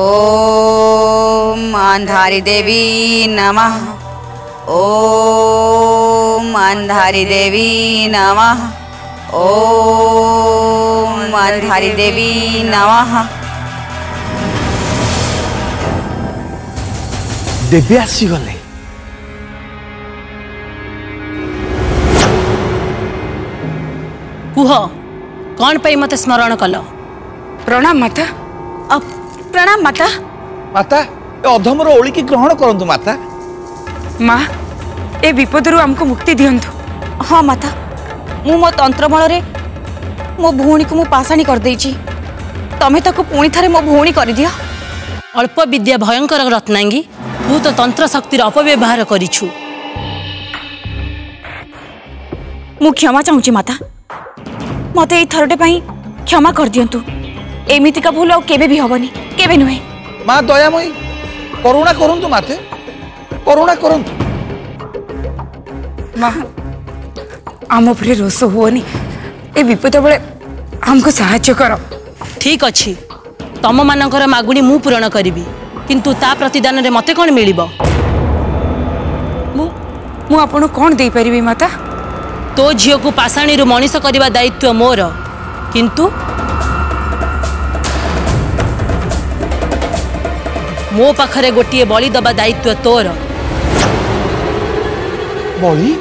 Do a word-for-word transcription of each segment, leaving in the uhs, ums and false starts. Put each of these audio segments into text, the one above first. ओम अंधारी देवी नमः। ओम अंधारी देवी नमः। ओम अंधारी देवी नमः। देवी आसीगले कुह कौन पे मत स्मरण कल। प्रणाम माता। प्रणाम माता। माता अधमर ओलिकी ग्रहण करंतु माता। माँ ए विपदरू आमको मुक्ति दियंतु। हाँ माता मु मो तंत्रबल रे मो भूणी को मु पाषाणी कर देछि, तमे ताको पुणी थारे मो भूणी कर दियो। अल्प विद्या भयंकर रत्नांगी तू तो तंत्र शक्ति रा अपव्यवहार करिछु। मु क्षमा चाहुछि माता, मते ए थरटे पई क्षमा कर दियंतु। एमिति का भूल केबे भी हबनी केबे नुहे। माँ दयामयी करुणा करंतु माते, करुणा करंतु। माँ आम उपरे रोष होनी, ए विपद बेले हमको सहायता कर। ठीक अछि तम मानकर मागुणी मु पूरण करिबी, किंतु ता प्रतिदान रे मते कोन मिलिबो? मु मु आपण कोन देई परिबी माता? तो झियो को पाषाणी रु मनीष करिबा दायित्व मोर, किंतु मो पाखरे गोटे बलि दबा दायित्व तोर। बलि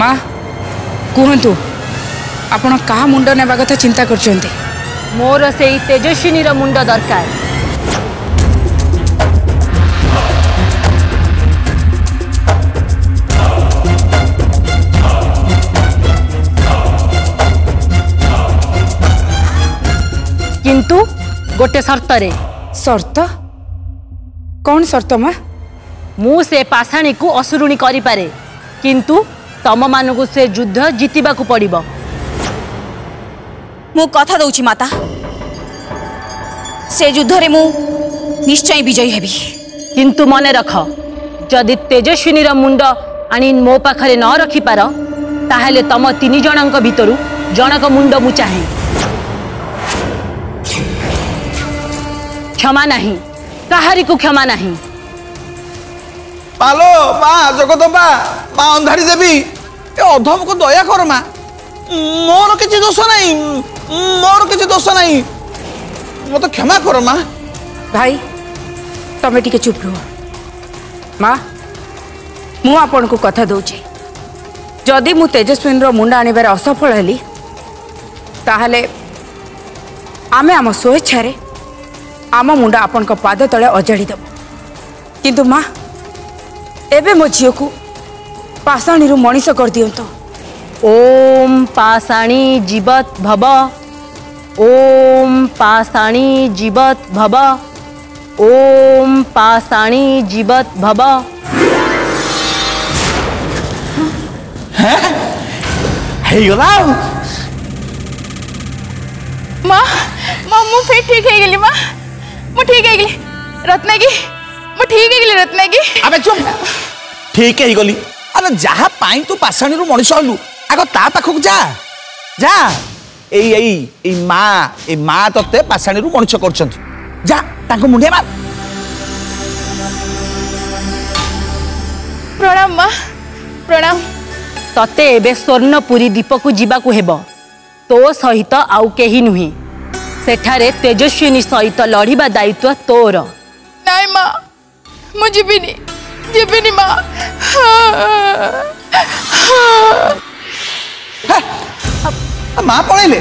माँ कहतु आपण का मुंड नेबा कथा चिंता करछन्ते? मोर से तेजस्विनी रो मुंड दरकार। किंतु गोटे शर्त रे। शर्त? कौन शर्त माँ? मु से पाषाणी को असुरुणी करि पारे, किंतु तम मान को से युद्ध जीतवा को पड़ब। मु कथा दउची माता, से युद्ध रे मु निश्चय विजयी हेबी। किंतु मने रख जदि तेजस्विनी रा मुंड आनी मो पाखरे न रखी पार ताहेले तम तीन जणक भितरु जणक मुंड मु चाहे। क्षमा नहीं, कहारी को क्षमा नहीं। पालो माँ जगदम्बा माँ अंधारी देवी ए अधम को दया कर माँ। मोर किसी दोष नहीं, मोर किसी दोष नहीं, मत क्षमा करो माँ। भाई तमें टिके चुप रुह माँ, मु आपण को कथा दौचे जदि मु तेजस्विनी रो मुंडा आनिबार असफल हेली ताहले आमे आम स्वेच्छा आम मुंडा आपण को पाद तले अजाड़ी देव, किंतु माँ एबे मो झील को पाषाणी रु मनीष कर दियंतो। ओम पाषाणी जीवत भव, ओम पाषाणी जीवत भव, ओम पाषाणी जीवत भव। है हे गला माँ, माँ मु फिर ठीक है गेली माँ, मु ठीक है गेली रत्नागी, मु ठीक है गेली रत्नागी। अबे चुप, ठीक है गली। अरे जहाँ पाई तू पाषाणी रु मनीष हलु आगो ता पाखक जा जा, ए ए ए माँ ए माँ तते पाषाणी रु मनीष करछंत, जा ताको मुंडिया मार। प्रणाम माँ, प्रणाम। तते एबे स्वर्णपुरी दीप को जीवा को हेबो, तो सहित आउ केही नुहे, सेठारे तेजस्विनी सहित लड़ीबा दायित्व तोर। नाय माँ मु जीविनी जीविनी माँ। माँ पड़ेले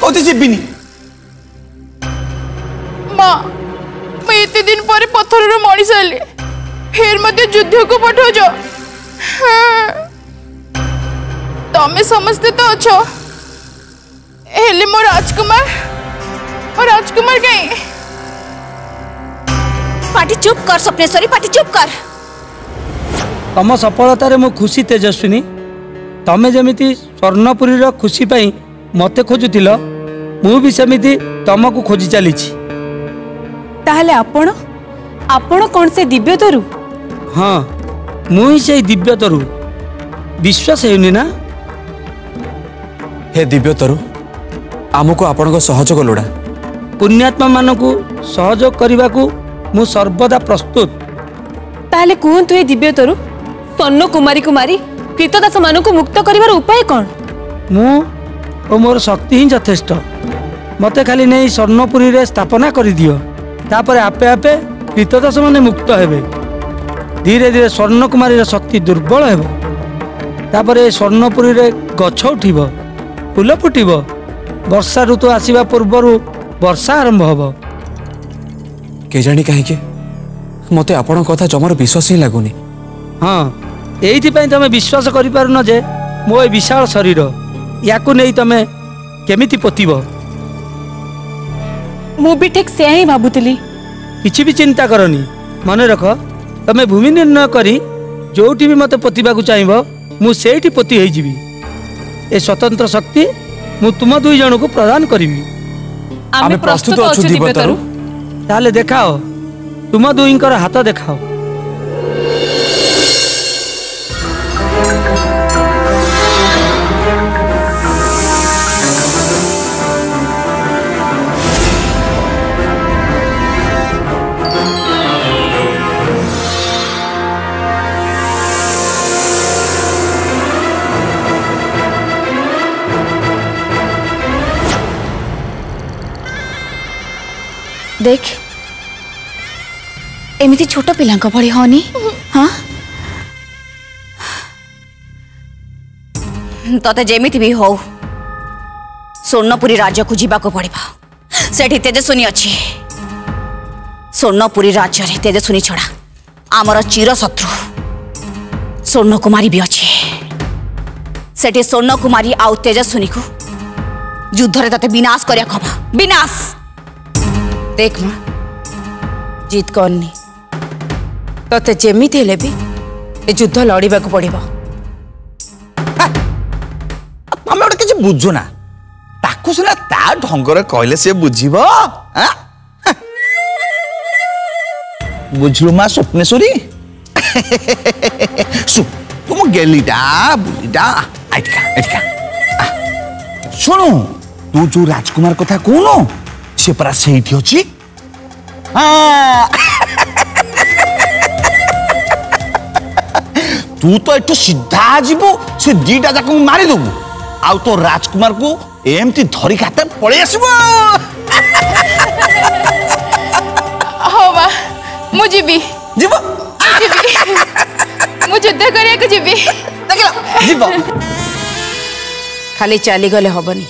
कौती जीविनी माँ, मैं इतने दिन पर पत्थर रो मणि सले फिर मते युद्ध को पठो जो। तमे समझते तो अच्छो हेले मो राजकुमार, मो राजकुमार कहीं। पाटी चुप कर स्वप्नेश्वरी, पाटी चुप कर। तम सफलतार मो खुशी तेजस्विनी, तमें जमी स्वर्णपुरी खुशी पाई मत खोजुल, मुझे सेमती तुमको खोजी चली। आपण आपण कौन से दिव्य तरु? हाँ मुई से दिव्य तरु, विश्वास है ना? हे दिव्य तरु आमको आपण सहयोग लोड़ा, पुण्यात्मा मान को सहयोग करने को मु सर्वदा प्रस्तुत। ताले कहतु ये दिव्य तरु स्वर्ण कुमारी कुमारी कृतदास मान को मुक्त कर उपाय कौन? मु और मोर शक्ति ही यथेष्ट, मत खाली नहीं स्वर्णपुरी रे स्थापना कर दियो, तापर आपे आपे कृतदास मान मुक्त हेबे। धीरे धीरे स्वर्णकुमारी शक्ति दुर्बल हेबो, तापर ए स्वर्णपुरी रे गछ उठिब, फूल फुटिब, वर्षा ऋतु आसवा पूर्वर वर्षा आरंभ हम। के जानी कहीं मत आपण कथा जमार विश्वास ही लगुनि। हाँ ये तुम विश्वास कर पारन जे मो विशाल शरीर या नहीं तुम्हें केमी पोतब। मु भी ठीक से ही भावुली। किसी भी चिंता करनी, मन रख तुम्हें भूमि निर्णय कर जो भी मत पोतवा चाहब मुझे पोती होजी। ए स्वतंत्र शक्ति मु तुम दुई जन को प्रदान करी। आमे प्रस्तुत अछि दिव्य तरु, ताले देखाओ तुम दुई कर हाथ देखाओ। देख एमती छोट पिलांक भली होनी। हाँ तते जेमिति भी हो स्वर्णपुरी राज्य को जीवा को पड़िबा, सेठी तेजस्विनी अच्छी। स्वर्णपुरी राज्य रे तेजस्विनी छड़ा आमर चिर शत्रु स्वर्णकुमारी भी अच्छी। सेठी स्वर्णकुमारी आउ तेजस्विनी को युद्ध रे तते विनाश करिया खबा, विनाश। देख माँ जीत करनी, ते जेमिति हेले भी ए युद्ध लड़वा को पड़ो। तुम गोटे किसी बुझुना, ताकू सुना ता ढंगर कहले से बुझीब। बुझलु माँ स्वप्नेश्वरी। तुम गेलीटा बुलीटा शुणु, तू जो राजकुमार कथा कहनु से परा से अच्छी। तू तो सीधा जीवु से दीटा जाक मारिदेबु, आउ तो राजकुमार को एमती धरिक हाथ पलि आसब मु जीबी जीबो मु युद्ध करिया के जीबी देखला जीबो खाली चली गले हबनी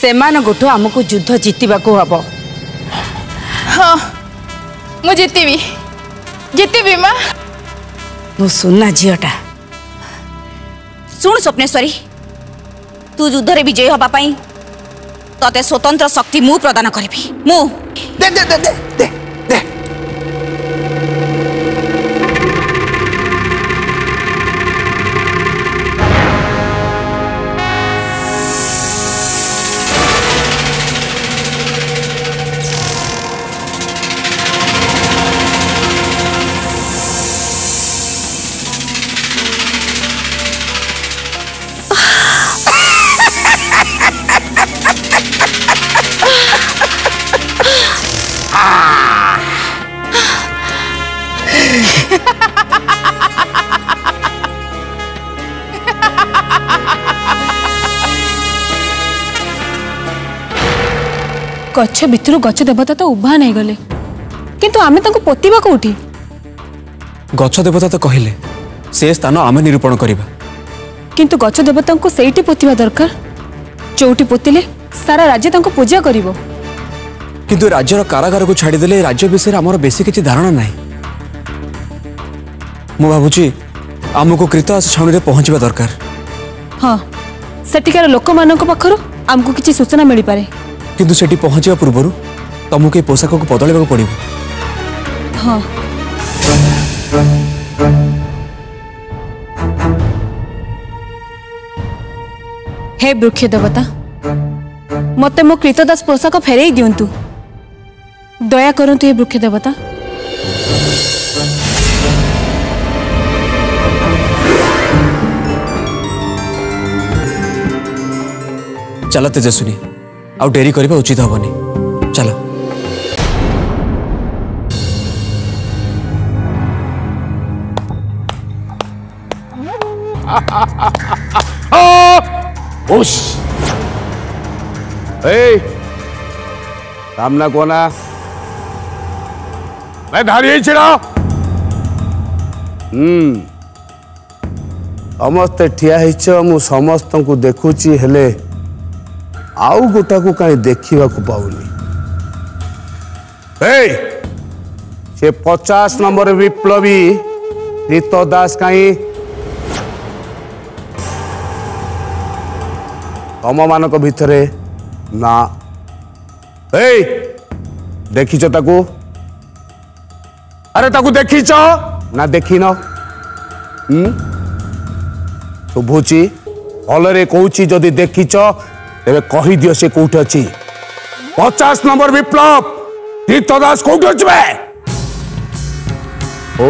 सेमान गोठो हमको युद्ध जीतवा को हबो। हां मु जीतबी जीतबी मां मु सुनना जियटा सुन स्वप्नेश्वरी तू युद्ध रे विजय होबा पई तते स्वतंत्र शक्ति मु प्रदान करबी मु दे दे दे दे, दे। गच्छ भितर गच्छ देवता तो उभा नहीं गले किंतु आमे तांको पोतिबा कोठी गच्छ देवता तो कहिले से स्थान आमे निरूपण करिबा किंतु गच्छ देवता को सेठी पोतिबा दरकार चौटी पोतिले सारा राज्य तांको पूजा करिवो किंतु राज्य रो कारागार को छाडी देले राज्य विषय हमर बेसी किछि धारणा नाही मु बाबूजी हमको कृतास छाउनी रे पहुंचबा दरकार। हां सेटिकार लोक मानको पखरो हमको किछि सूचना मिलि पारे किंतु सेठी पहुंचा पूर्व तुमको ये पोशाक को बदलवा पड़ो। हाँ हे वृक्ष देवता मत मो कृतदास पोशाक फेरई दिंतु दया करतु हे वृक्ष देवता। चल तेजस्विनी आउ डेरी करबा उचित हबनी चलो। उश ए सामना कोना मैं धारी छिड़ा हम्म समस्ते ठिया हिच मु समस्त को देखुची हेले आउ गोटा को कहीं देखा पाऊनी पचास नंबर विप्लवी रीतो दास कहीं तम मान भीतर ना देखीच ताकू अरे ताकू देखीच ना देखीन शुभुची भल कौची जदि देखीच तेरे कही दियो से कौट अच्छी पचास नंबर विप्लव तीर्थ दास कौट अच्छे ओ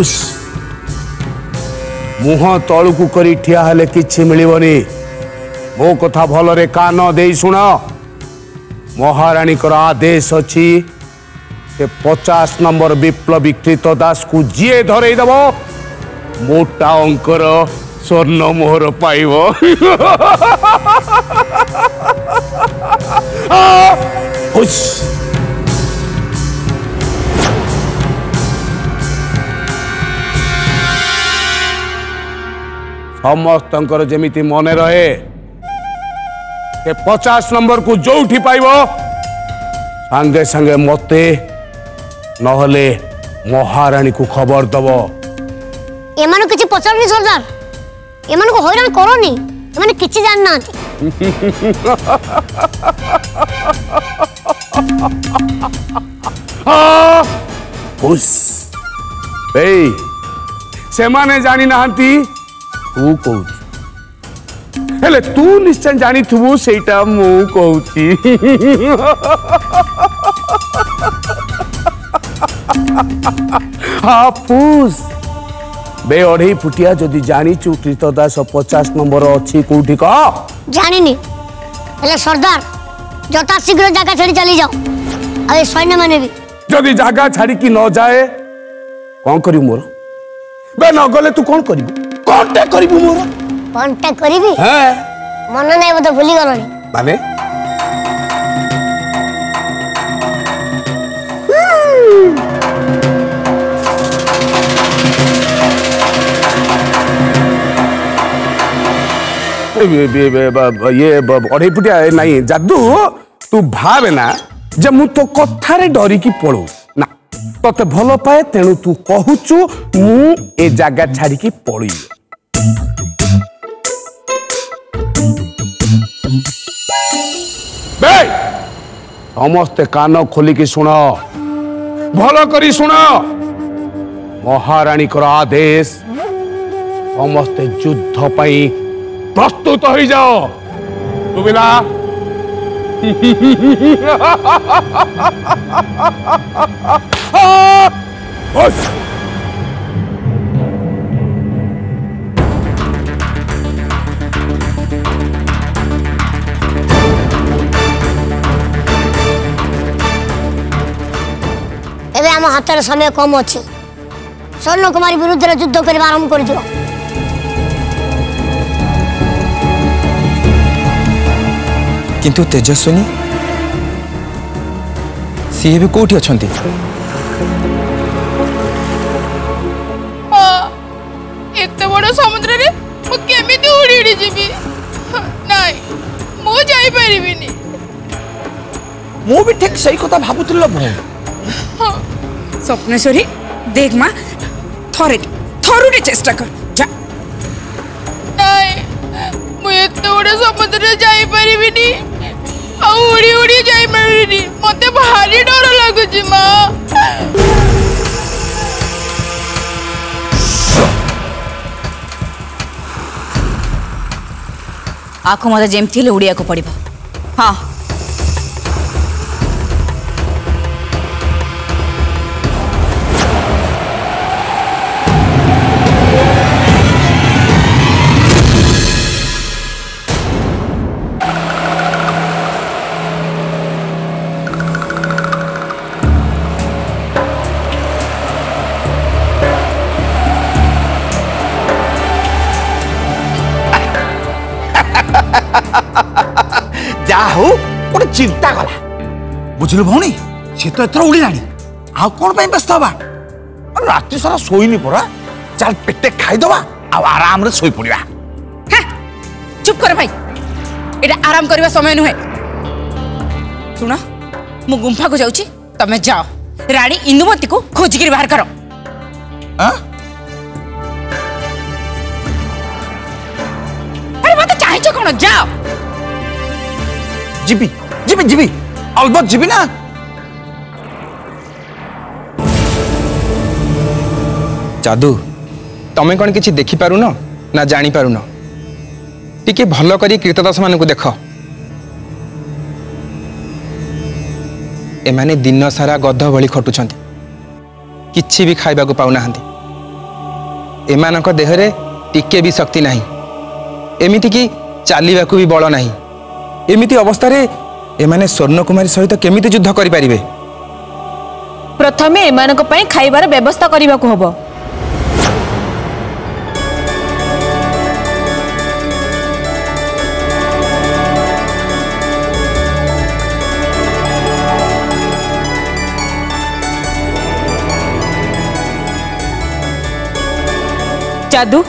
उस मुह तलू को करी ठिया हेले किछि मिलिबनी मो कथा भल रे कान देई सुन महारानी कर आदेश अछि पचास नंबर विप्लवी कृत दास को जीए धरई दब मोटा अंकर स्वर्ण मोहर पाइब समस्त जमी मन रहे से पचास नंबर को जो पाइब सांगे सांगे मते नहले महारानी को खबर दब एमान किछि पचरनी सरदार एमान को हैरान करोनी एमान किछि जान ना हां खुश एई से माने जानि नाहंती तू कहू हेले तू निश्चय जानि थबो सेटा मु कहूती बे अढ़े फुटिया जदि जानी कृत दास पचास नंबर अच्छी कौटी कह जानी सरदार जता शीघ्र जगह छाड़ी चली जाओ सैन्य मैंने भी जदि जगह छाड़ी की न जाए कौन करियो मोर बे न गले तू कौन करियो कांटेक्ट करियो मोर कांटेक्ट करिबी हां मन नै बतो भुली गलनी माने बे बे बे ये अढ़ई फुटिया नहीं जादू तू भावे ना जे मु तो कथा रे डरी की पळो तोते भलो पाए तेणु तू कहूचु मु ए जागा छाड़ी की पड़ी बे समस्ते कान खोली की सुनो भलो करी सुनो महारानी कर आदेश समस्ते युद्ध पाई प्रस्तुत हो जाओ तू बिना हाथ समय कम अच्छे स्वर्ण कुमारी विरुद्ध युद्ध करने आरंभ कर दियो किंतु तेजस्विनी सी भी कोठी अच्छा इतने बड़ा समुद्र रे मु केमिति उडी उडी जीवी नाही मु जाई परिबिनी मु भी ठीक सही कथा भाबुतल भो स्वप्नेश्वरी देख मां थोरे थोरुटे चेष्टा कर जा नाही मु इतने बड़ा समुद्र रे जाई परिबिनी आ उडी उडी जाई परिबिनी मते भारी डर लागु जी मां आखो मत जेमती उड़िया को पड़ो हाँ जाहु गोटे चिंता कला बुझलु भौणी सी तो एथर उड़ी लाणी आ कोन पई व्यस्त हवा रात सारा सोईनी परा चल पेटे खाई दवा आ आराम रे सोई पड़िया हे चुप कर भाई एटा आराम करबा समय न है सुनो मु गुंफा को जाउची तमे जाओ रानी इंदुमती को खोज के बाहर करो हां अरे मत चाहि छ कोन जाओ जीबी जीबी जीबी अलबत जीबी ना जादू तमें कौन किसी देखी पारू ना ना जानी पारू ना टिके भल करी कीर्तदास मान को देख एमाने दिन सारा गध भली खटुछंती किछि भी खाइबा को पाउ नाहंती एमानक देहरे टिके भी शक्ति नहीं एमिति की चालीबा को भी बल नहीं एमिति अवस्था रे एमाने स्वर्ण कुमारी सहित केमिति युद्ध करि परिबे प्रथम एमानक पय खाइबार व्यवस्था करिबा को हबो जादू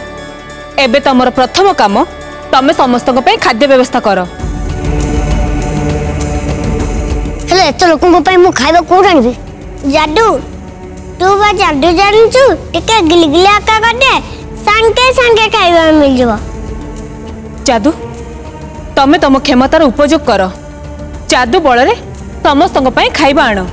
एबे तमर प्रथम काम तमे समस्तक पय खाद्य व्यवस्था करो तो लोक खाइबा कौट आनी जाडू तू बा जाडू जानचु टिके गिलगिली आका गडे सांगे सांगे खाइबा मिल जबो जादू तमे तम क्षमतार उपयोग करो जादू बल रे समस्त खाइबा आण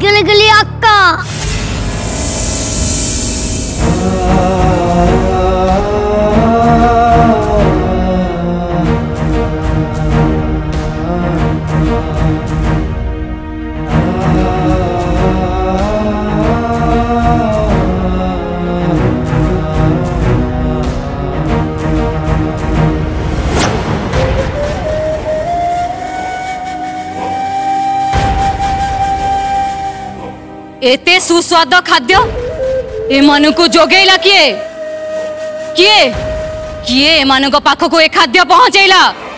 गिलगिली अक्का एते सुस्वाद खाद्य एमन को जोगेला किए किए किए एमन को पाख को ए खाद्य पहुँचेला।